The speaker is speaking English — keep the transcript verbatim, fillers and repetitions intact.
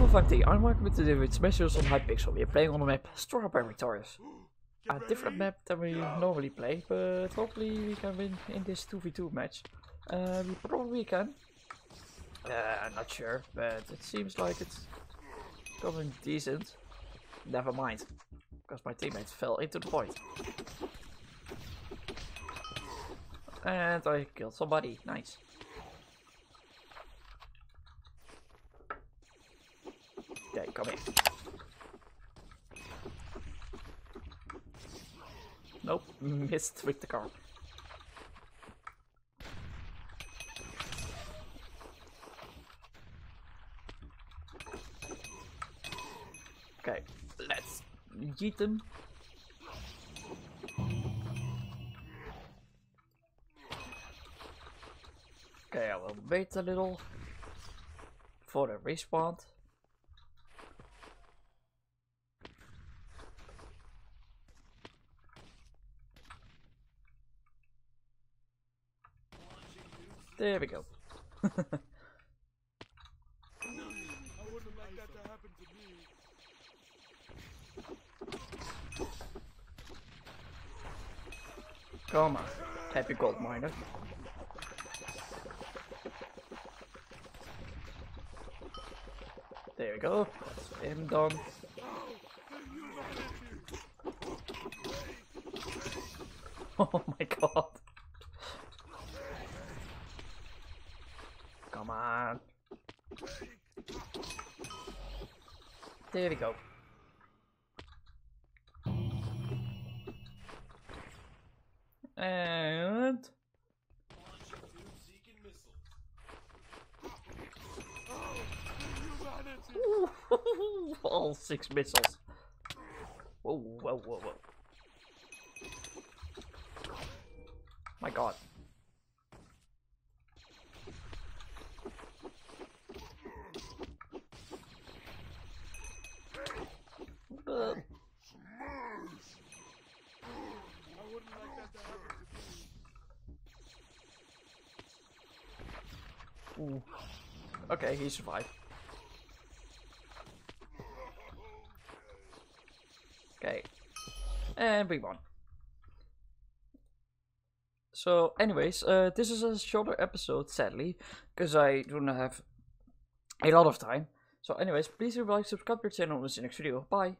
T, I'm Mark with today with specials on Hypixel. We are playing on the map Strawberry Victorious. A different map than we normally play, but hopefully we can win in this two v two match. Uh, we probably can. Uh, I'm not sure, but it seems like it's going decent. Never mind, because my teammates fell into the void. And I killed somebody, nice. Okay, come in. Nope, missed with the car. Okay, let's yeet them. Okay, I will wait a little for the respawn. There we go. Come on, happy gold miner. There we go. That's him done. Oh my god. Come on. There we go. And all six missiles. Whoa, whoa, whoa, whoa. My god. Ooh. Okay, he survived. Okay, and we won. So, anyways, uh, this is a shorter episode, sadly, because I don't have a lot of time. So, anyways, please do like, subscribe to your channel, and see you next video. Bye.